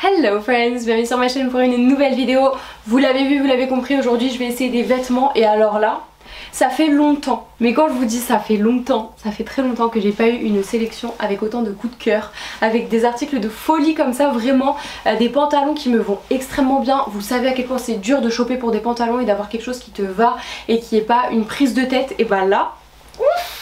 Hello friends, bienvenue sur ma chaîne pour une nouvelle vidéo. Vous l'avez vu, vous l'avez compris, aujourd'hui je vais essayer des vêtements et alors là, ça fait longtemps. Mais quand je vous dis ça fait longtemps, ça fait très longtemps que j'ai pas eu une sélection avec autant de coups de cœur, avec des articles de folie comme ça, vraiment, des pantalons qui me vont extrêmement bien. Vous savez à quel point c'est dur de choper pour des pantalons et d'avoir quelque chose qui te va et qui n'est pas une prise de tête. Et bah là,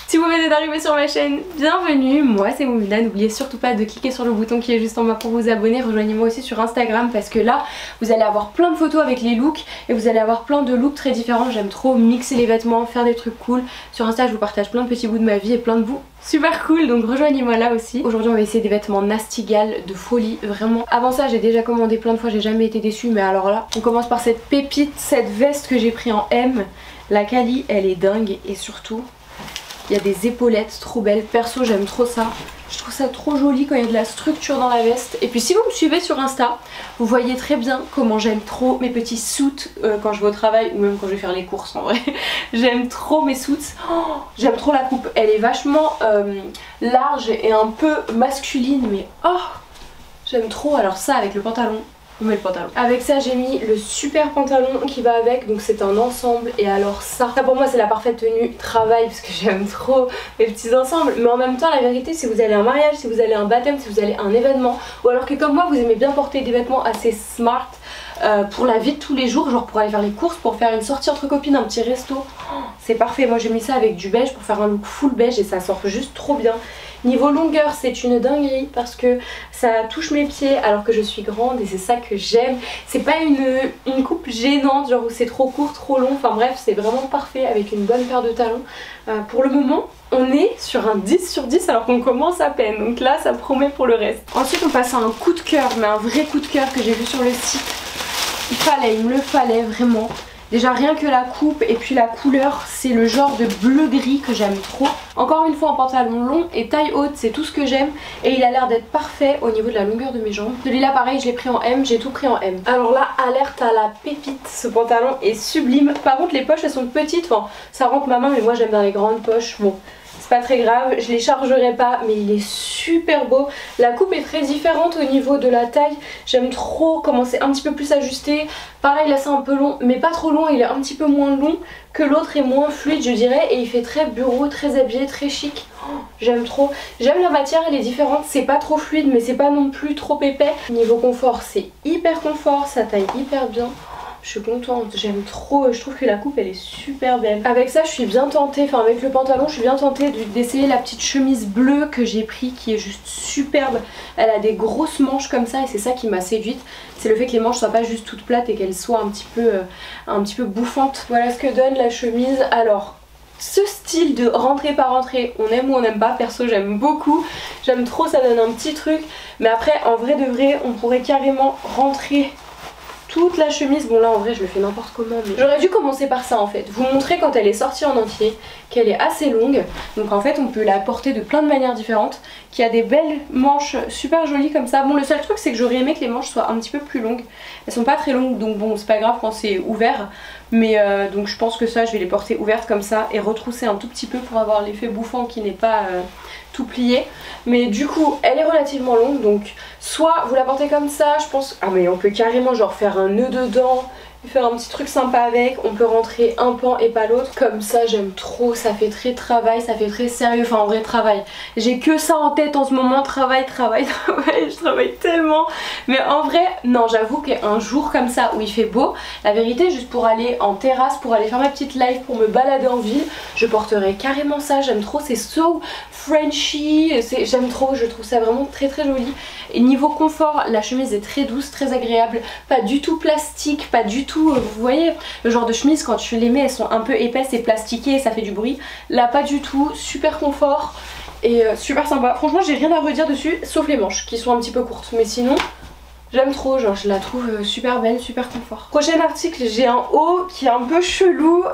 si vous venez d'arriver sur ma chaîne, bienvenue, moi c'est Moumina, n'oubliez surtout pas de cliquer sur le bouton qui est juste en bas pour vous abonner, rejoignez-moi aussi sur Instagram parce que là vous allez avoir plein de photos avec les looks et vous allez avoir plein de looks très différents, j'aime trop mixer les vêtements, faire des trucs cool, sur Insta je vous partage plein de petits bouts de ma vie et plein de bouts super cool, donc rejoignez-moi là aussi. Aujourd'hui on va essayer des vêtements Nasty Gal de folie, vraiment. Avant ça j'ai déjà commandé plein de fois, j'ai jamais été déçue, mais alors là on commence par cette pépite, cette veste que j'ai pris en M, la Cali, elle est dingue et surtout... il y a des épaulettes trop belles, perso j'aime trop ça, je trouve ça trop joli quand il y a de la structure dans la veste. Et puis si vous me suivez sur Insta, vous voyez très bien comment j'aime trop mes petits suits quand je vais au travail ou même quand je vais faire les courses en vrai. J'aime trop mes suits, oh, j'aime trop la coupe, elle est vachement large et un peu masculine mais oh, j'aime trop. Alors ça avec le pantalon, on met le pantalon. Avec ça j'ai mis le super pantalon qui va avec, donc c'est un ensemble et alors ça, ça pour moi c'est la parfaite tenue travail parce que j'aime trop mes petits ensembles, mais en même temps la vérité, si vous allez à un mariage, si vous allez à un baptême, si vous allez à un événement, ou alors que comme moi vous aimez bien porter des vêtements assez smart pour la vie de tous les jours, genre pour aller faire les courses, pour faire une sortie entre copines, un petit resto, oh, c'est parfait. Moi j'ai mis ça avec du beige pour faire un look full beige et ça sort juste trop bien. Niveau longueur c'est une dinguerie parce que ça touche mes pieds alors que je suis grande et c'est ça que j'aime. C'est pas une coupe gênante genre où c'est trop court, trop long, enfin bref c'est vraiment parfait avec une bonne paire de talons. Pour le moment on est sur un 10 sur 10 alors qu'on commence à peine, donc là ça promet pour le reste. Ensuite on passe à un coup de cœur, mais un vrai coup de cœur que j'ai vu sur le site, il me le fallait vraiment. Déjà rien que la coupe et puis la couleur, c'est le genre de bleu gris que j'aime trop. Encore une fois un pantalon long et taille haute, c'est tout ce que j'aime et il a l'air d'être parfait au niveau de la longueur de mes jambes. Celui-là pareil je l'ai pris en M, j'ai tout pris en M. Alors là alerte à la pépite, ce pantalon est sublime. Par contre les poches elles sont petites, enfin ça rentre ma main mais moi j'aime bien les grandes poches, bon c'est pas très grave, je les chargerai pas, mais il est super beau. La coupe est très différente au niveau de la taille, j'aime trop comment c'est un petit peu plus ajusté. Pareil là c'est un peu long mais pas trop long, il est un petit peu moins long que l'autre et moins fluide je dirais, et il fait très bureau, très habillé, très chic. Oh, j'aime trop, j'aime la matière, elle est différente, c'est pas trop fluide mais c'est pas non plus trop épais. Niveau confort c'est hyper confort, ça taille hyper bien. Je suis contente, j'aime trop, je trouve que la coupe elle est super belle. Avec ça je suis bien tentée, enfin avec le pantalon je suis bien tentée d'essayer la petite chemise bleue que j'ai pris qui est juste superbe. Elle a des grosses manches comme ça et c'est ça qui m'a séduite, c'est le fait que les manches soient pas juste toutes plates et qu'elles soient un petit peu bouffantes. Voilà ce que donne la chemise. Alors ce style de rentrée par rentrée, on aime ou on n'aime pas, perso j'aime beaucoup, j'aime trop, ça donne un petit truc. Mais après en vrai de vrai on pourrait carrément rentrer toute la chemise, bon là en vrai je le fais n'importe comment mais... j'aurais dû commencer par ça en fait, vous montrer quand elle est sortie en entier, qu'elle est assez longue, donc en fait on peut la porter de plein de manières différentes, qu'il y a des belles manches super jolies comme ça. Bon le seul truc c'est que j'aurais aimé que les manches soient un petit peu plus longues, elles sont pas très longues donc bon c'est pas grave quand c'est ouvert, mais donc je pense que ça je vais les porter ouvertes comme ça et retrousser un tout petit peu pour avoir l'effet bouffant qui n'est pas tout plié. Mais du coup elle est relativement longue donc soit vous la portez comme ça, je pense, ah mais on peut carrément genre faire un nœud dedans, faire un petit truc sympa avec, on peut rentrer un pan et pas l'autre, comme ça j'aime trop, ça fait très travail, ça fait très sérieux, enfin en vrai travail, j'ai que ça en tête en ce moment, travail, je travaille tellement, mais en vrai non j'avoue qu'un jour comme ça où il fait beau, la vérité juste pour aller en terrasse, pour aller faire ma petite live, pour me balader en ville, je porterai carrément ça, j'aime trop, c'est so Frenchy, j'aime trop, je trouve ça vraiment très très joli. Et niveau confort, la chemise est très douce, très agréable, pas du tout plastique, pas du tout, vous voyez, le genre de chemise quand tu les mets, elles sont un peu épaisses et plastiquées, ça fait du bruit. Là pas du tout, super confort et super sympa. Franchement j'ai rien à redire dessus, sauf les manches qui sont un petit peu courtes, mais sinon... j'aime trop, genre je la trouve super belle, super confort. Prochain article, j'ai un haut qui est un peu chelou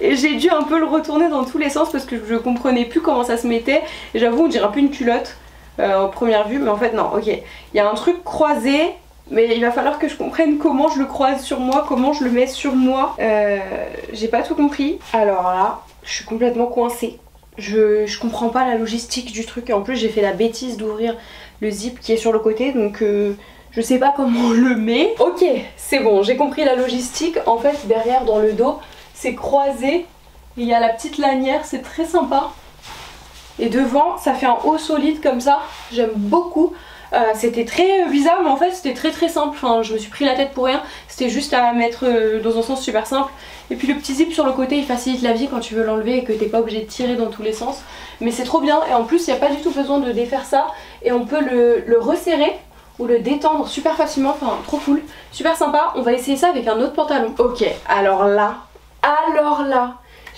et j'ai dû un peu le retourner dans tous les sens parce que je comprenais plus comment ça se mettait. J'avoue on dirait un peu une culotte en première vue, mais en fait non, ok. Il y a un truc croisé mais il va falloir que je comprenne comment je le croise sur moi, comment je le mets sur moi. J'ai pas tout compris. Alors là, je suis complètement coincée. Je comprends pas la logistique du truc. En plus j'ai fait la bêtise d'ouvrir le zip qui est sur le côté donc... je sais pas comment on le met. Ok, c'est bon, j'ai compris la logistique. En fait, derrière dans le dos, c'est croisé. Il y a la petite lanière, c'est très sympa. Et devant, ça fait un haut solide comme ça. J'aime beaucoup. C'était très bizarre, mais en fait c'était très simple. Enfin, je me suis pris la tête pour rien. C'était juste à mettre dans un sens super simple. Et puis le petit zip sur le côté, il facilite la vie quand tu veux l'enlever et que t'es pas obligé de tirer dans tous les sens. Mais c'est trop bien. Et en plus, il n'y a pas du tout besoin de défaire ça. Et on peut le resserrer ou le détendre super facilement. Enfin, trop cool. Super sympa. On va essayer ça avec un autre pantalon. Ok, alors là,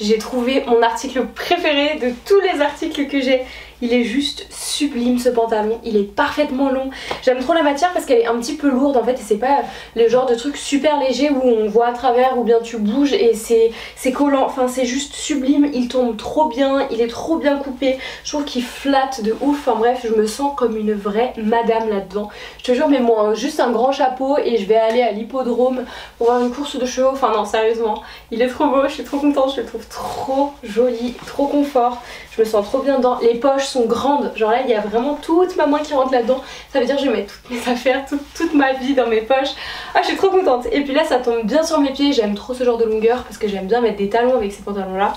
j'ai trouvé mon article préféré de tous les articles que j'ai. Il est juste sublime ce pantalon, il est parfaitement long. J'aime trop la matière parce qu'elle est un petit peu lourde en fait, et c'est pas le genre de truc super léger où on voit à travers ou bien tu bouges et c'est collant. Enfin, c'est juste sublime, il tombe trop bien, il est trop bien coupé. Je trouve qu'il flatte de ouf. Enfin bref, je me sens comme une vraie madame là-dedans. Je te jure, mais moi, juste un grand chapeau et je vais aller à l'hippodrome pour voir une course de chevaux. Enfin non, sérieusement, il est trop beau, je suis trop contente, je le trouve trop joli, trop confort. Je me sens trop bien dedans. Les poches sont grandes, genre là il y a vraiment toute ma main qui rentre là-dedans, ça veut dire que je vais mettre toutes mes affaires, toute ma vie dans mes poches. Ah, je suis trop contente. Et puis là ça tombe bien sur mes pieds, j'aime trop ce genre de longueur parce que j'aime bien mettre des talons avec ces pantalons là.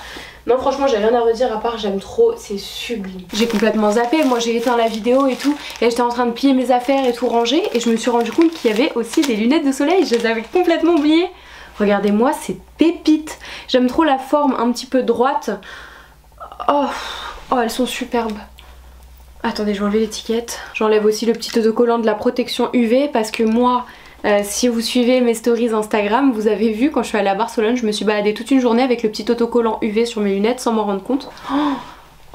Non, franchement, j'ai rien à redire à part j'aime trop, c'est sublime. J'ai complètement zappé, moi j'ai éteint la vidéo et tout, et j'étais en train de plier mes affaires et tout ranger, et je me suis rendu compte qu'il y avait aussi des lunettes de soleil, je les avais complètement oubliées. Regardez-moi, c'est pépite. J'aime trop la forme un petit peu droite. Oh, elles sont superbes. Attendez, je vais enlever l'étiquette. J'enlève aussi le petit autocollant de la protection UV parce que moi, si vous suivez mes stories Instagram, vous avez vu quand je suis allée à Barcelone, je me suis baladée toute une journée avec le petit autocollant UV sur mes lunettes sans m'en rendre compte.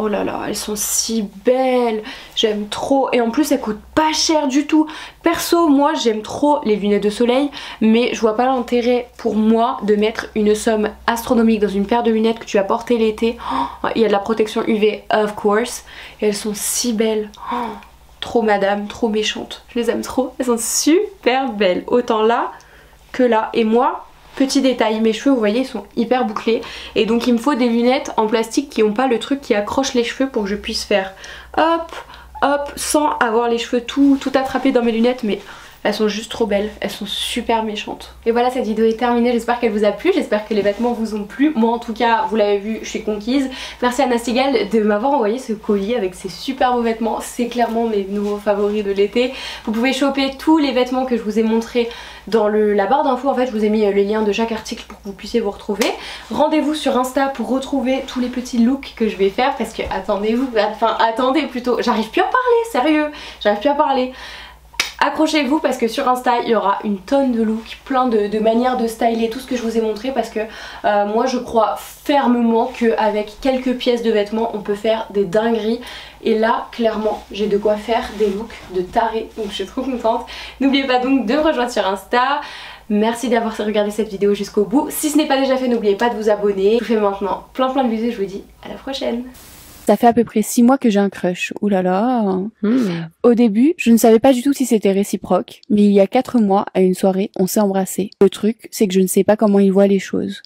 Oh là là, elles sont si belles, j'aime trop, et en plus elles coûtent pas cher du tout. Perso, moi j'aime trop les lunettes de soleil, mais je vois pas l'intérêt pour moi de mettre une somme astronomique dans une paire de lunettes que tu vas porter l'été. Oh, il y a de la protection UV, of course, et elles sont si belles. Oh, trop madame, trop méchante, je les aime trop, elles sont super belles, autant là que là. Et moi, petit détail, mes cheveux, vous voyez, ils sont hyper bouclés, et donc il me faut des lunettes en plastique qui n'ont pas le truc qui accroche les cheveux pour que je puisse faire hop hop sans avoir les cheveux tout attrapés dans mes lunettes. Mais elles sont juste trop belles, elles sont super méchantes. Et voilà, cette vidéo est terminée, j'espère qu'elle vous a plu, j'espère que les vêtements vous ont plu. Moi en tout cas, vous l'avez vu, je suis conquise. Merci à Nasty Gal de m'avoir envoyé ce colis avec ses super beaux vêtements, c'est clairement mes nouveaux favoris de l'été. Vous pouvez choper tous les vêtements que je vous ai montrés dans la barre d'infos. En fait, je vous ai mis les liens de chaque article pour que vous puissiez vous retrouver. Rendez-vous sur Insta pour retrouver tous les petits looks que je vais faire parce que attendez plutôt, j'arrive plus à parler, sérieux, j'arrive plus à parler. Accrochez-vous parce que sur Insta il y aura une tonne de looks, plein de manières de styler tout ce que je vous ai montré parce que moi je crois fermement qu'avec quelques pièces de vêtements on peut faire des dingueries, et là clairement j'ai de quoi faire des looks de taré, donc je suis trop contente. N'oubliez pas donc de me rejoindre sur Insta. Merci d'avoir regardé cette vidéo jusqu'au bout. Si ce n'est pas déjà fait, n'oubliez pas de vous abonner. Je vous fais maintenant plein de bisous et je vous dis à la prochaine. Ça fait à peu près 6 mois que j'ai un crush. Ouh là là. Au début, je ne savais pas du tout si c'était réciproque, mais il y a 4 mois, à une soirée, on s'est embrassés. Le truc, c'est que je ne sais pas comment il voit les choses.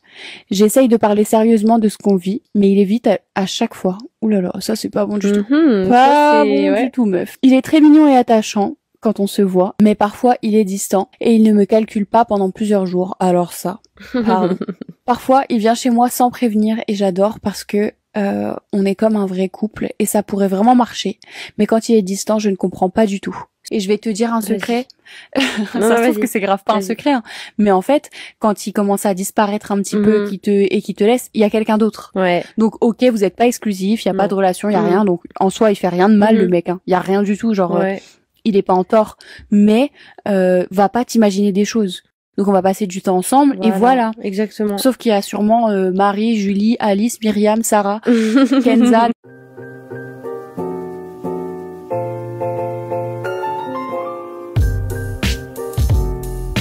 J'essaye de parler sérieusement de ce qu'on vit, mais il évite à chaque fois. Ouh là là, ça c'est pas bon du tout. Pas bon du tout, meuf. Il est très mignon et attachant quand on se voit, mais parfois il est distant et il ne me calcule pas pendant plusieurs jours. Alors ça, pardon. Parfois, il vient chez moi sans prévenir et j'adore parce que on est comme un vrai couple et ça pourrait vraiment marcher, mais quand il est distant je ne comprends pas du tout. Et je vais te dire un secret, ça se trouve que c'est grave pas un secret, hein. Mais en fait quand il commence à disparaître un petit peu et qu'il te laisse, il y a quelqu'un d'autre, donc ok, vous n'êtes pas exclusif, il n'y a pas de relation, il n'y a rien, donc en soi il fait rien de mal le mec, hein. Il n'y a rien du tout, genre il est pas en tort, mais va pas t'imaginer des choses. Donc on va passer du temps ensemble, voilà, et voilà. Exactement. Sauf qu'il y a sûrement Marie, Julie, Alice, Myriam, Sarah, Kenza...